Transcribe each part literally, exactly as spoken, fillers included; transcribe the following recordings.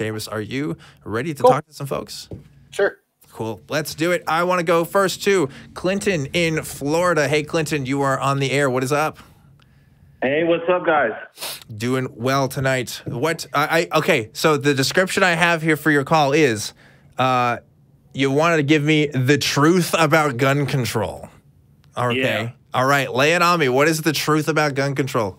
Seamus, are you ready to cool. talk to some folks? Sure. Cool. Let's do it. I want to go first to Clinton in Florida. Hey, Clinton, you are on the air. What is up? Hey, what's up, guys? Doing well tonight. What? I, I okay. So the description I have here for your call is, uh, you wanted to give me the truth about gun control. Okay. Yeah. All right. Lay it on me. What is the truth about gun control?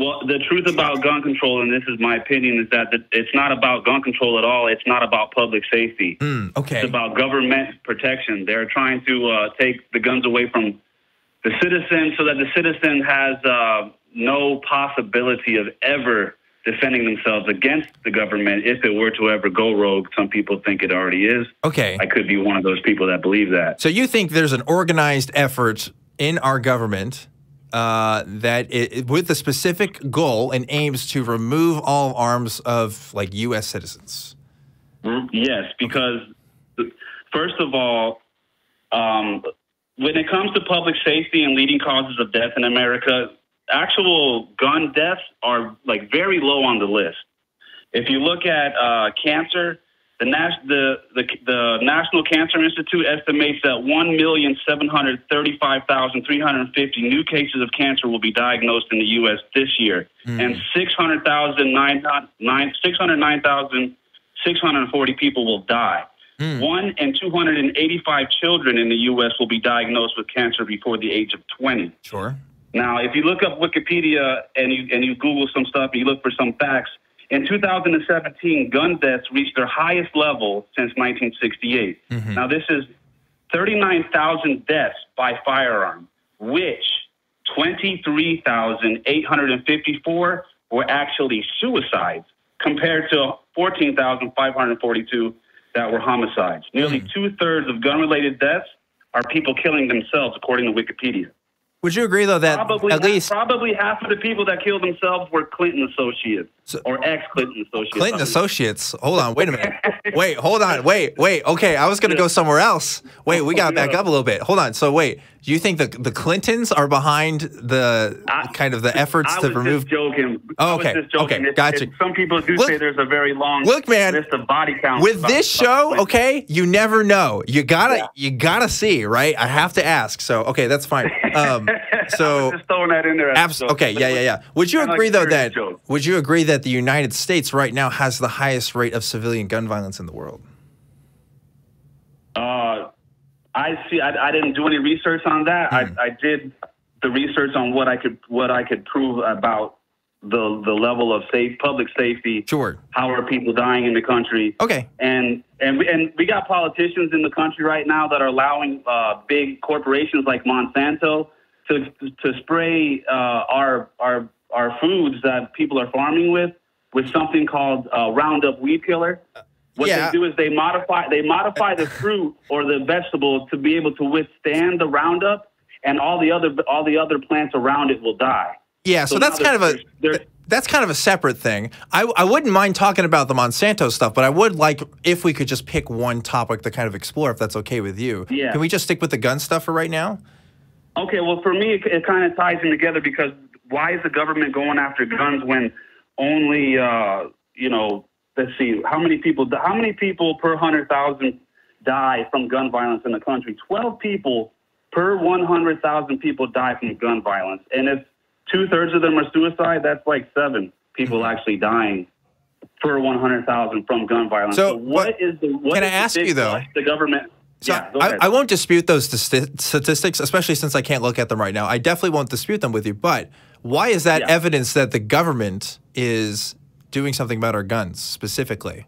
Well, the truth about gun control, and this is my opinion, is that it's not about gun control at all. It's not about public safety. Mm, okay. It's about government protection. They're trying to uh, take the guns away from the citizen so that the citizen has uh, no possibility of ever defending themselves against the government if it were to ever go rogue. Some people think it already is. Okay. I could be one of those people that believe that. So you think there's an organized effort in our government uh, that it, with the specific goal and aims to remove all arms of like U S citizens? Yes, because first of all, um, when it comes to public safety and leading causes of death in America, actual gun deaths are like very low on the list. If you look at uh, cancer, the, Nas the, the, the National Cancer Institute estimates that one million seven hundred thirty-five thousand three hundred fifty new cases of cancer will be diagnosed in the U S this year, mm. and six hundred nine thousand six hundred forty people will die. Mm. One in two hundred eighty-five children in the U S will be diagnosed with cancer before the age of twenty. Sure. Now, if you look up Wikipedia and you, and you Google some stuff and you look for some facts, in two thousand seventeen, gun deaths reached their highest level since nineteen sixty-eight. Mm-hmm. Now, this is thirty-nine thousand deaths by firearm, which twenty-three thousand eight hundred fifty-four were actually suicides compared to fourteen thousand five hundred forty-two that were homicides. Nearly mm. two-thirds of gun-related deaths are people killing themselves, according to Wikipedia. Would you agree, though, that probably, at least... Probably half of the people that killed themselves were Clinton associates, so, or ex-Clinton associates. Clinton associates? Hold on, wait a minute. Wait, hold on, wait, wait. Okay, I was going to go somewhere else. Wait, we got to back up a little bit. Hold on, so wait. Do you think the, the Clintons are behind the I, kind of the efforts to remove... I was just joking. Oh, okay, I was just joking. Okay, gotcha. If, if some people do look, say there's a very long look, man, list of body counts. With this show, Clinton. Okay, you never know. You gotta, yeah. you gotta see, right? I have to ask, so, okay, that's fine. Um, so, I was just throwing that in there. Absolutely. Okay. Yeah. Yeah. Yeah. Would you agree though that joke. would you agree that the United States right now has the highest rate of civilian gun violence in the world? Uh, I see. I, I didn't do any research on that. Mm. I, I did the research on what I could what I could prove about the the level of safe public safety. Sure. How are people dying in the country? Okay. And and we, and we got politicians in the country right now that are allowing uh, big corporations like Monsanto to to spray uh, our our our foods that people are farming with with something called uh, Roundup weed killer. What yeah. they do is they modify they modify the fruit or the vegetable to be able to withstand the Roundup, and all the other all the other plants around it will die. Yeah, so, so that's kind of a th that's kind of a separate thing. I I wouldn't mind talking about the Monsanto stuff, but I would like if we could just pick one topic to kind of explore, if that's okay with you. Yeah. Can we just stick with the gun stuff for right now? Okay. Well, for me, it, it kind of ties in together because why is the government going after guns when only uh, you know? Let's see, how many people? How many people per hundred thousand die from gun violence in the country? Twelve people per one hundred thousand people die from gun violence, and it's two-thirds of them are suicide. That's like seven people actually dying per one hundred thousand from gun violence. So, so what, what is the what can is I ask you, though? The government... So yeah, I, I won't dispute those statistics, especially since I can't look at them right now. I definitely won't dispute them with you, but why is that yeah. evidence that the government is doing something about our guns specifically?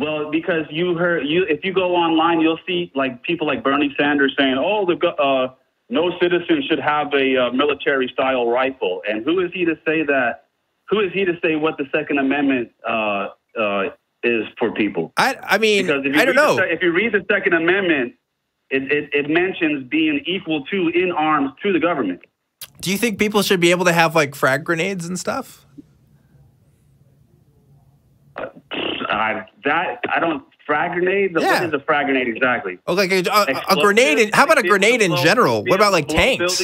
Well, because you heard... you if you go online, you'll see like people like Bernie Sanders saying, oh, the... Uh, no citizen should have a uh, military-style rifle. And who is he to say that? Who is he to say what the Second Amendment uh, uh, is for people? I, I mean, I don't know. The, if you read the Second Amendment, it, it, it mentions being equal to in arms to the government. Do you think people should be able to have, like, frag grenades and stuff? Uh, I, that, I don't... Frag grenade? Yeah. What is a frag grenade exactly? Oh, like a, a, a grenade. In, how about a grenade in general? What about like tanks?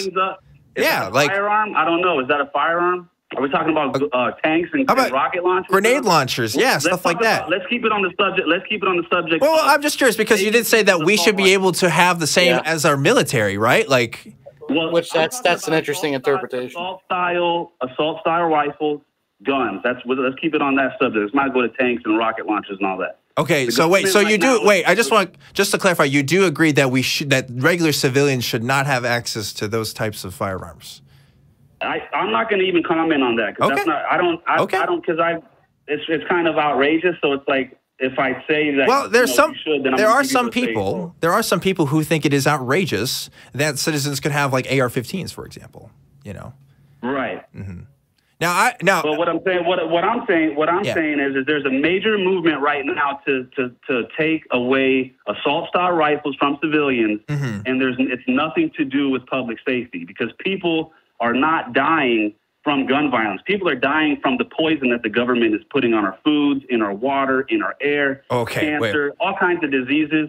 Yeah, like firearm. I don't know. Is that a firearm? Are we talking about uh, tanks and, about and rocket launchers? Grenade launchers, yeah, let's stuff like about, that. Let's keep it on the subject. Let's keep it on the subject. Well, I'm just curious because you did say that we should be able to have the same yeah. as our military, right? Like, well, which that's that's an interesting assault interpretation. Style, assault style, assault style rifles, guns. That's let's keep it on that subject. Let's not go to tanks and rocket launchers and all that. Okay, so wait, so you do wait. I just want just to clarify, you do agree that we should that regular civilians should not have access to those types of firearms. I, I'm not going to even comment on that because okay. that's not. I don't. I, okay. I don't because I. It's it's kind of outrageous. So it's like if I say that. Well, there's you know, some. Should, then there I'm are some people. Say, there are some people who think it is outrageous that citizens could have like A R fifteens, for example. You know. Right. Mm-hmm. Now I now. But what I'm saying, what what I'm saying, what I'm yeah. saying is, is there's a major movement right now to to to take away assault style rifles from civilians, mm-hmm. and there's it's nothing to do with public safety because people are not dying from gun violence. People are dying from the poison that the government is putting on our foods, in our water, in our air, okay, cancer, wait. all kinds of diseases.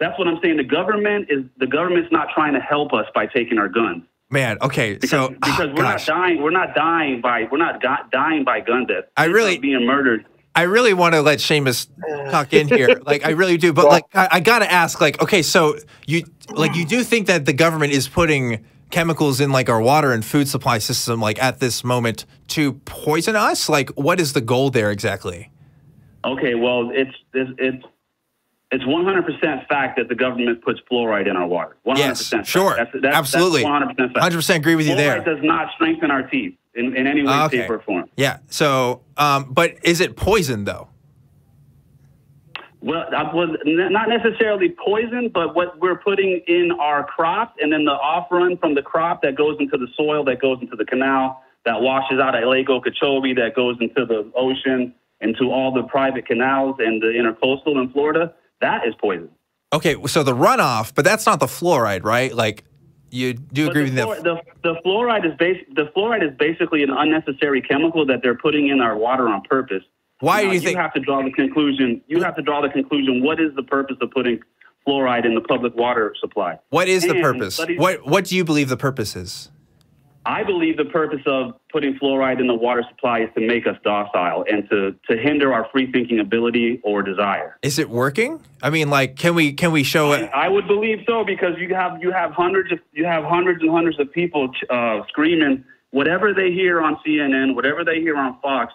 That's what I'm saying. The government is the government's not trying to help us by taking our guns. Man, okay, because, so because oh, we're gosh. not dying, we're not dying by we're not dying by gun death. I really not being murdered. I really want to let Seamus talk in here, like I really do. But well, like I, I gotta ask, like, okay, so you like you do think that the government is putting chemicals in like our water and food supply system, like at this moment, to poison us? Like, what is the goal there exactly? Okay, well, it's it's it's, it's one hundred percent fact that the government puts fluoride in our water. one hundred percent yes, fact. sure, that's, that's, absolutely, that's one hundred percent fact. one hundred percent agree with you there. Fluoride does not strengthen our teeth in, in any way, okay. shape, or form. Yeah. So, um, but is it poison though? Well, I was not necessarily poison, but what we're putting in our crop and then the off-run from the crop that goes into the soil, that goes into the canal, that washes out at Lake Okeechobee, that goes into the ocean, into all the private canals and the intercoastal in Florida, that is poison. Okay, so the runoff, but that's not the fluoride, right? Like, you do agree with that? The, the fluoride is bas- the fluoride is basically an unnecessary chemical that they're putting in our water on purpose. Why now, do you, you think you have to draw the conclusion? You have to draw the conclusion. What is the purpose of putting fluoride in the public water supply? What is and the purpose? Studies, what What do you believe the purpose is? I believe the purpose of putting fluoride in the water supply is to make us docile and to to hinder our free thinking ability or desire. Is it working? I mean, like, can we can we show it? I would believe so because you have you have hundreds of you have hundreds and hundreds of people uh, screaming whatever they hear on C N N, whatever they hear on Fox.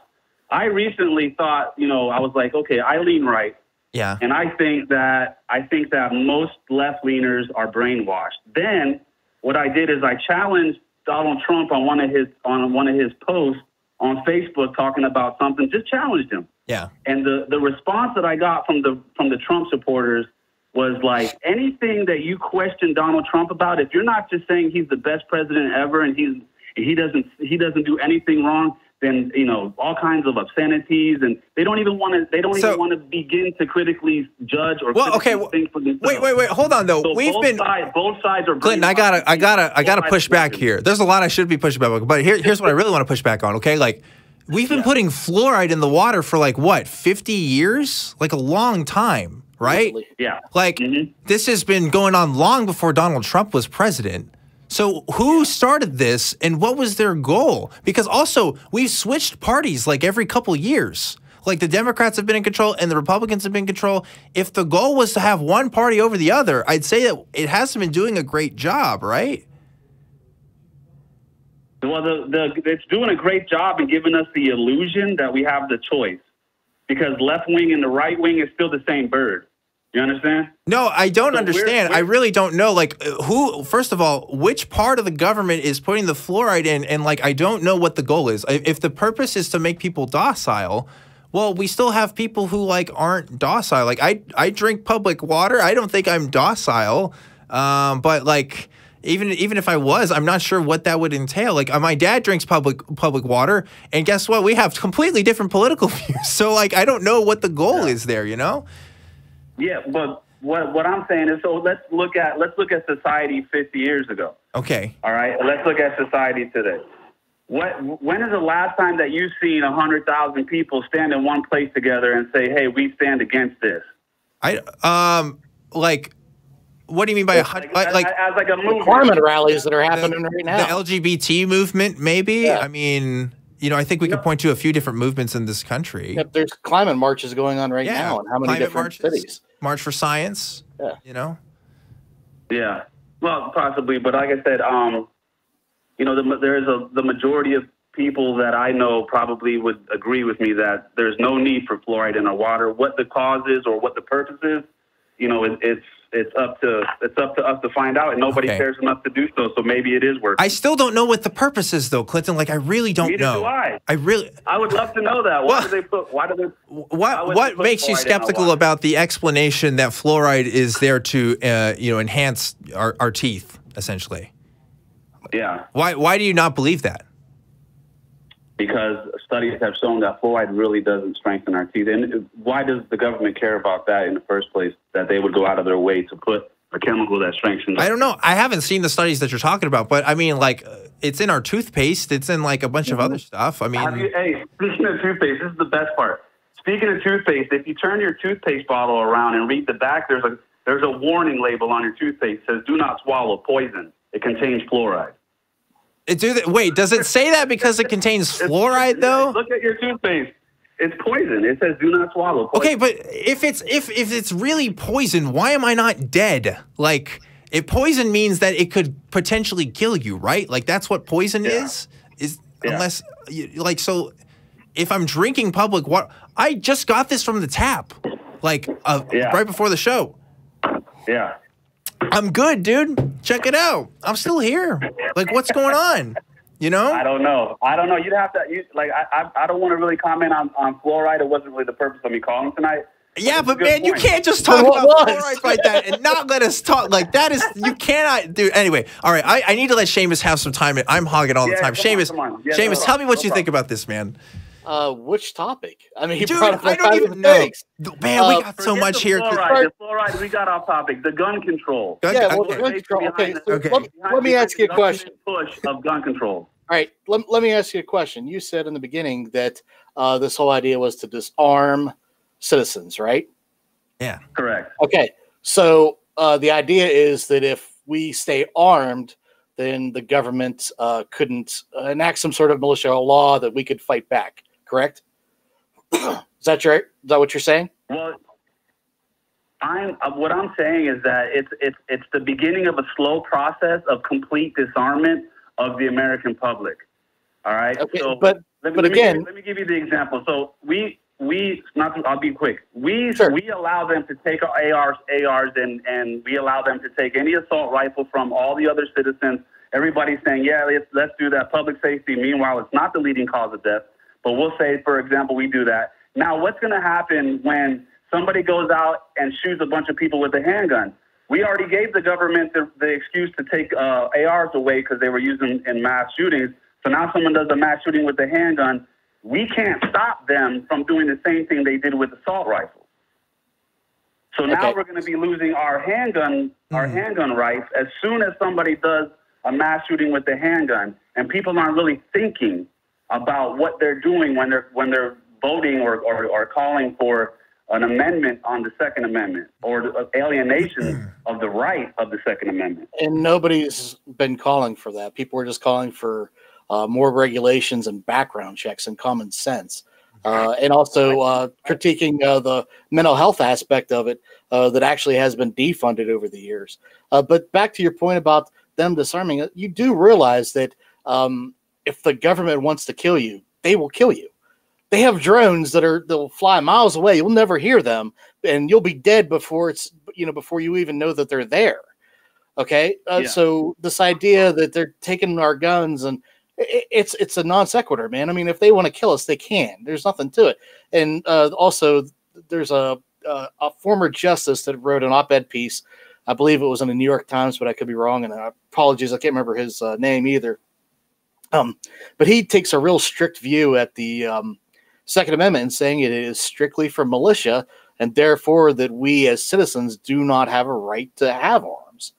I recently thought, you know, I was like, okay, I lean right. Yeah. And I think that I think that most left-leaners are brainwashed. Then what I did is I challenged Donald Trump on one of his on one of his posts on Facebook talking about something, just challenged him. Yeah. And the, the response that I got from the from the Trump supporters was like, anything that you question Donald Trump about, if you're not just saying he's the best president ever and he's and he doesn't he doesn't do anything wrong, then you know all kinds of obscenities, and they don't even want to. They don't so, even want to begin to critically judge or well, okay, well, think for themselves. Wait, wait, wait, hold on though. So We've both been sides, both sides are. Clinton, I gotta, I gotta, I gotta push back here. There's a lot I should be pushing back on, but here, here's what I really want to push back on. Okay, like. We've been yeah. putting fluoride in the water for like what, fifty years? Like a long time, right? Yeah. Like mm-hmm. this has been going on long before Donald Trump was president. So who started this and what was their goal? Because also we've switched parties like every couple years. Like the Democrats have been in control and the Republicans have been in control. If the goal was to have one party over the other, I'd say that it hasn't been doing a great job, right? Well, the, the, it's doing a great job in giving us the illusion that we have the choice because left wing and the right wing is still the same bird. You understand? No, I don't so understand. We're, we're, I really don't know. Like, who, first of all, which part of the government is putting the fluoride in? And, like, I don't know what the goal is. If the purpose is to make people docile, well, we still have people who, like, aren't docile. Like, I, I drink public water. I don't think I'm docile. Um, but, like, even even if I was, I'm not sure what that would entail. Like, my dad drinks public public water. And guess what? We have completely different political views. So, like, I don't know what the goal is there, you know? Yeah, but what what I'm saying is, so let's look at let's look at society fifty years ago. Okay. All right. Let's look at society today. What when is the last time that you've seen a hundred thousand people stand in one place together and say, "Hey, we stand against this"? I um like, what do you mean by a hundred? Like, like, as, as like a movement, requirement rallies that are happening the, right now. The L G B T movement, maybe. Yeah. I mean. you know, I think we yeah. could point to a few different movements in this country. Yep, there's climate marches going on right yeah. now in how many climate different marches, cities? March for Science. Yeah. You know. Yeah. Well, possibly, but like I said, um, you know, the, there is a the majority of people that I know probably would agree with me that there's no need for fluoride in our water. What the cause is or what the purpose is, you know, it, it's it's up to it's up to us to find out, and nobody okay. cares enough to do so. So maybe it is worth it. I still don't know what the purpose is, though, Clinton. Like, I really don't Neither know. Do I. I really. I would love to know that. Why well, do they put? Why do they? What What they makes you skeptical about the explanation that fluoride is there to, uh, you know, enhance our our teeth, essentially? Yeah. Why Why do you not believe that? Because studies have shown that fluoride really doesn't strengthen our teeth. And why does the government care about that in the first place, that they would go out of their way to put a chemical that strengthens our teeth? I don't know. I haven't seen the studies that you're talking about, but, I mean, like, it's in our toothpaste. It's in, like, a bunch of other stuff. I mean, Have you, hey, speaking of toothpaste, this is the best part. Speaking of toothpaste, if you turn your toothpaste bottle around and read the back, there's a, there's a warning label on your toothpaste that says, do not swallow poison. It contains fluoride. It do that, wait, does it say that because it contains fluoride, though? Look at your toothpaste. It's poison. It says do not swallow. Poison. Okay, but if it's if if it's really poison, why am I not dead? Like, if poison means that it could potentially kill you, right? Like, that's what poison yeah. is. Is yeah. unless like so, if I'm drinking public water, I just got this from the tap, like uh, yeah. right before the show. Yeah. I'm good, dude. Check it out. I'm still here. Like, what's going on? You know? I don't know. I don't know. You'd have to, you, like, I, I I don't want to really comment on, on fluoride. It wasn't really the purpose of me calling tonight. Yeah, but, but man, point. you can't just talk about fluoride like that and not let us talk. Like, that is, you cannot, dude. Anyway, all right. I, I need to let Seamus have some time. I'm hogging all yeah, the time. Seamus, yeah, Seamus, no, tell me what no you problem. think about this, man. Uh, which topic? I mean, dude, I don't even know. Man, we got so much here. The fluoride, we got off topic. The gun control. Yeah, well, the gun control. Okay, let me ask you a question. Push of gun control. All right, let, let me ask you a question. You said in the beginning that uh, this whole idea was to disarm citizens, right? Yeah, correct. Okay, so uh, the idea is that if we stay armed, then the government uh, couldn't enact some sort of militia law that we could fight back. Correct? is that your? Is that what you're saying? Well, I'm. Uh, what I'm saying is that it's it's it's the beginning of a slow process of complete disarmament of the American public. All right. Okay, so but let me, but let again, me, let me give you the example. So we we not. To, I'll be quick. We sure. we allow them to take our A Rs and and we allow them to take any assault rifle from all the other citizens. Everybody's saying, yeah, let's let's do that, public safety. Meanwhile, it's not the leading cause of death. But we'll say, for example, we do that. Now, what's going to happen when somebody goes out and shoots a bunch of people with a handgun? We already gave the government the, the excuse to take uh, A Rs away because they were used in, in mass shootings. So now someone does a mass shooting with a handgun. We can't stop them from doing the same thing they did with assault rifles. So now okay. we're going to be losing our handgun, our mm. handgun rights as soon as somebody does a mass shooting with a handgun. And people aren't really thinking about what they're doing when they're when they're voting or, or, or calling for an amendment on the Second Amendment or alienation of the right of the Second Amendment. And nobody's been calling for that. People are just calling for uh, more regulations and background checks and common sense, uh, and also uh, critiquing uh, the mental health aspect of it uh, that actually has been defunded over the years. Uh, but back to your point about them disarming, you do realize that. Um, If the government wants to kill you, they will kill you. They have drones that are they'll fly miles away. You'll never hear them, and you'll be dead before it's you know before you even know that they're there. Okay, uh, yeah. so this idea that they're taking our guns and it, it's it's a non sequitur, man. I mean, if they want to kill us, they can. There's nothing to it. And uh, also, there's a, a a former justice that wrote an op-ed piece. I believe it was in the New York Times, but I could be wrong. And uh, apologies, I can't remember his uh, name either. Um, but he takes a real strict view at the um, Second Amendment and saying it is strictly for militia and therefore that we as citizens do not have a right to have arms.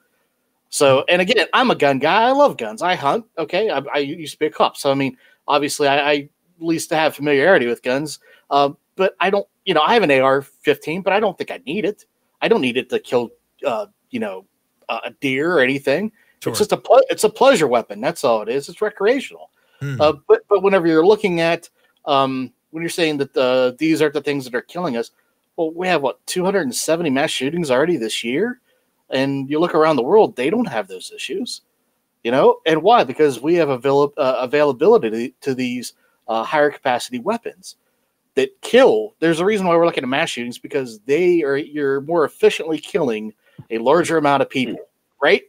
So, and again, I'm a gun guy. I love guns. I hunt. Okay. I, I used to be a cop. So, I mean, obviously I, I at least have familiarity with guns, uh, but I don't, you know, I have an A R fifteen, but I don't think I need it. I don't need it to kill, uh, you know, a deer or anything. Sure. It's just a, it's a pleasure weapon. That's all it is. It's recreational. Mm. Uh, but but whenever you're looking at um, when you're saying that uh, these aren't the things that are killing us, well, we have what two hundred seventy mass shootings already this year, and you look around the world, they don't have those issues, you know, and why? Because we have avail uh, availability to these uh, higher capacity weapons that kill. There's a reason why we're looking at mass shootings, because they are you're more efficiently killing a larger amount of people, right?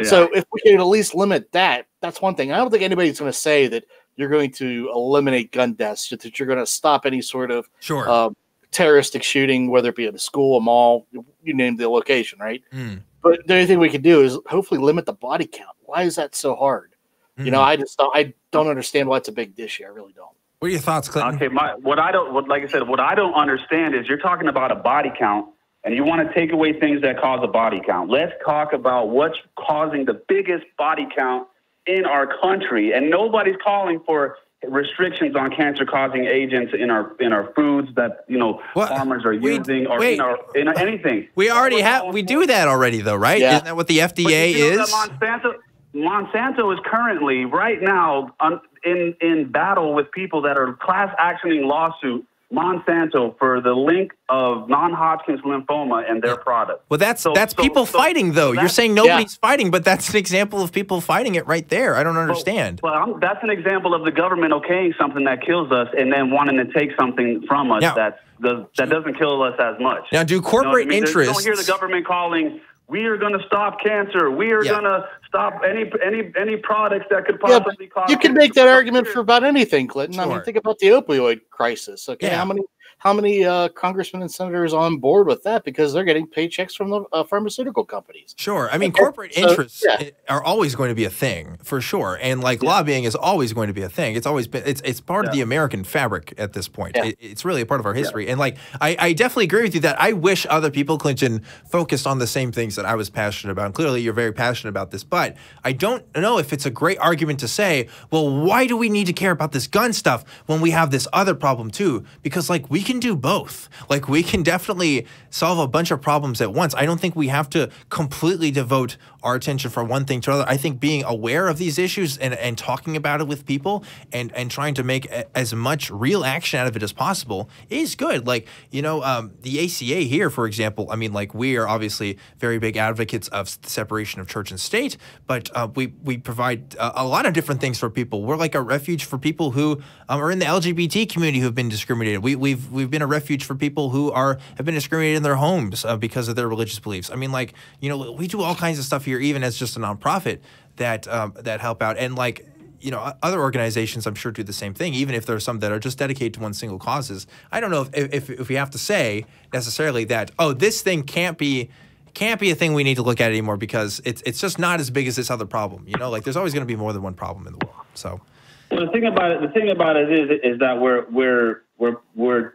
Yeah. So if we can at least limit that, that's one thing. I don't think anybody's going to say that you're going to eliminate gun deaths, that you're going to stop any sort of sure. um, terroristic shooting, whether it be at a school, a mall, you name the location, right? Mm. But the only thing we can do is hopefully limit the body count. Why is that so hard? Mm. You know, I just don't, I don't understand why it's a big issue. I really don't. What are your thoughts, Clinton? Okay, my, what I don't, what, like I said, what I don't understand is you're talking about a body count, and you want to take away things that cause a body count. Let's talk about what's causing the biggest body count in our country. And nobody's calling for restrictions on cancer-causing agents in our in our foods that, you know, what? farmers are we, using or wait, in, our, in our anything. We already have. We do that already, though, right? Yeah. Isn't that what the F D A is? Monsanto, Monsanto is currently, right now, on, in, in battle with people that are class-actioning lawsuits Monsanto for the link of non-Hodgkin's lymphoma and their product. Well, that's so, that's so, people so, fighting, though. You're saying nobody's yeah. fighting, but that's an example of people fighting it right there. I don't understand. Well, well I'm, that's an example of the government okaying something that kills us and then wanting to take something from us now, that's, the, that doesn't kill us as much. Now, do corporate you know I mean? interests... You don't hear the government calling, we are going to stop cancer. We are yeah. going to stop any any any products that could possibly yeah, cause. You can make that argument for about anything, Clinton. Sure. I mean, think about the opioid crisis. Okay, yeah. how many how many uh, congressmen and senators on board with that because they're getting paychecks from the uh, pharmaceutical companies? Sure, I mean, okay. corporate so, interests yeah. are always going to be a thing for sure, and like yeah. lobbying is always going to be a thing. It's always been it's it's part yeah. of the American fabric at this point. Yeah. It, it's really a part of our history, yeah. and like I, I definitely agree with you that I wish other people, Clinton, focused on the same things that I was passionate about. And clearly, you're very passionate about this, but But I don't know if it's a great argument to say, well, why do we need to care about this gun stuff when we have this other problem too? Because like we can do both. Like we can definitely solve a bunch of problems at once. I don't think we have to completely devote our attention from one thing to another. I think being aware of these issues and, and talking about it with people and, and trying to make a, as much real action out of it as possible is good. Like, you know, um, the A C A here, for example, I mean, like we are obviously very big advocates of the separation of church and state. But uh, we, we provide a, a lot of different things for people. We're like a refuge for people who um, are in the L G B T community who have been discriminated. We, we've, we've been a refuge for people who are have been discriminated in their homes uh, because of their religious beliefs. I mean, like, you know, we do all kinds of stuff here, even as just a nonprofit that, um, that help out. And like, you know, other organizations I'm sure do the same thing, even if there are some that are just dedicated to one single causes. I don't know if, if, if we have to say necessarily that, oh, this thing can't be can't be a thing we need to look at anymore because it's it's just not as big as this other problem. You know, like there's always going to be more than one problem in the world. So, well, the thing about it, the thing about it is is that we're we're we're we're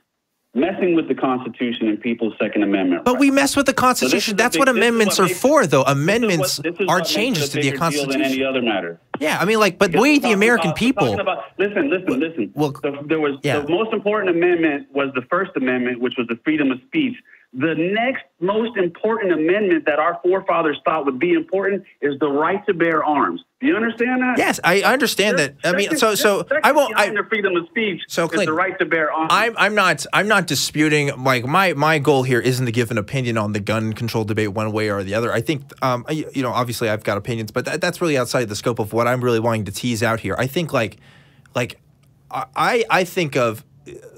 messing with the Constitution and people's Second Amendment. But right? we mess with the Constitution. So That's big, what amendments what are makes, for, though. Amendments what, are changes to the Constitution. Than any other matter. Yeah, I mean, like, but because we, the American about, people. About, listen, listen, listen. Well, the, there was yeah. the most important amendment was the First Amendment, which was the freedom of speech. The next most important amendment that our forefathers thought would be important is the right to bear arms. Do you understand that? Yes, I understand there's, that. I mean, so so I won't. I the freedom of speech. So Clint, the right to bear arms. I'm I'm not I'm not disputing. Like my my goal here isn't to give an opinion on the gun control debate one way or the other. I think um I, you know obviously I've got opinions, but that, that's really outside the scope of what I'm really wanting to tease out here. I think like like I I think of.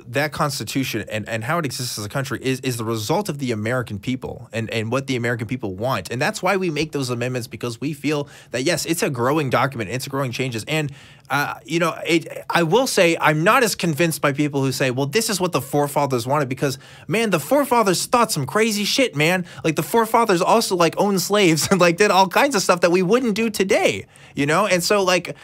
that Constitution and, and how it exists as a country is, is the result of the American people and, and what the American people want. And that's why we make those amendments, because we feel that, yes, it's a growing document. It's growing changes. And, uh, you know, it, I will say I'm not as convinced by people who say, well, this is what the forefathers wanted, because, man, the forefathers thought some crazy shit, man. Like the forefathers also like owned slaves and like did all kinds of stuff that we wouldn't do today, you know? And so like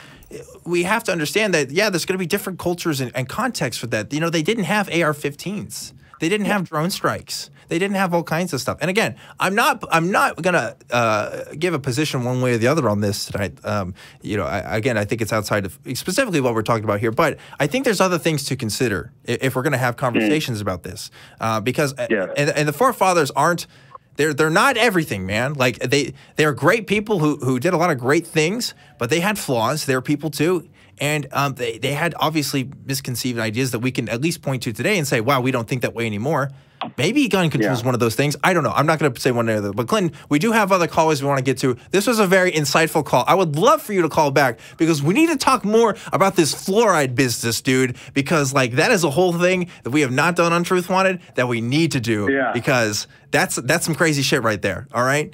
we have to understand that, yeah, there's going to be different cultures and, and contexts for that. You know, they did didn't have A R fifteens. They didn't have drone strikes. They didn't have all kinds of stuff. And again, I'm not I'm not gonna uh, give a position one way or the other on this tonight. Um, you know, I, again, I think it's outside of specifically what we're talking about here. But I think there's other things to consider if, if we're gonna have conversations mm. about this, uh, because yeah. and, and the forefathers aren't. They're they're not everything, man. Like they they are great people who who did a lot of great things, but they had flaws. They're people too, And um, they, they had obviously misconceived ideas that we can at least point to today and say, wow, we don't think that way anymore. Maybe gun control is yeah. one of those things. I don't know. I'm not going to say one or the other. But, Clinton, we do have other callers we want to get to. This was a very insightful call. I would love for you to call back because we need to talk more about this fluoride business, dude, because, like, that is a whole thing that we have not done on Truth Wanted that we need to do yeah. because that's, that's some crazy shit right there. All right?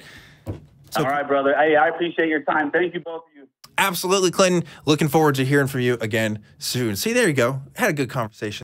So, all right, brother. Hey, I appreciate your time. Thank you, both of you. Absolutely, Clinton. Looking forward to hearing from you again soon. See, there you go. Had a good conversation.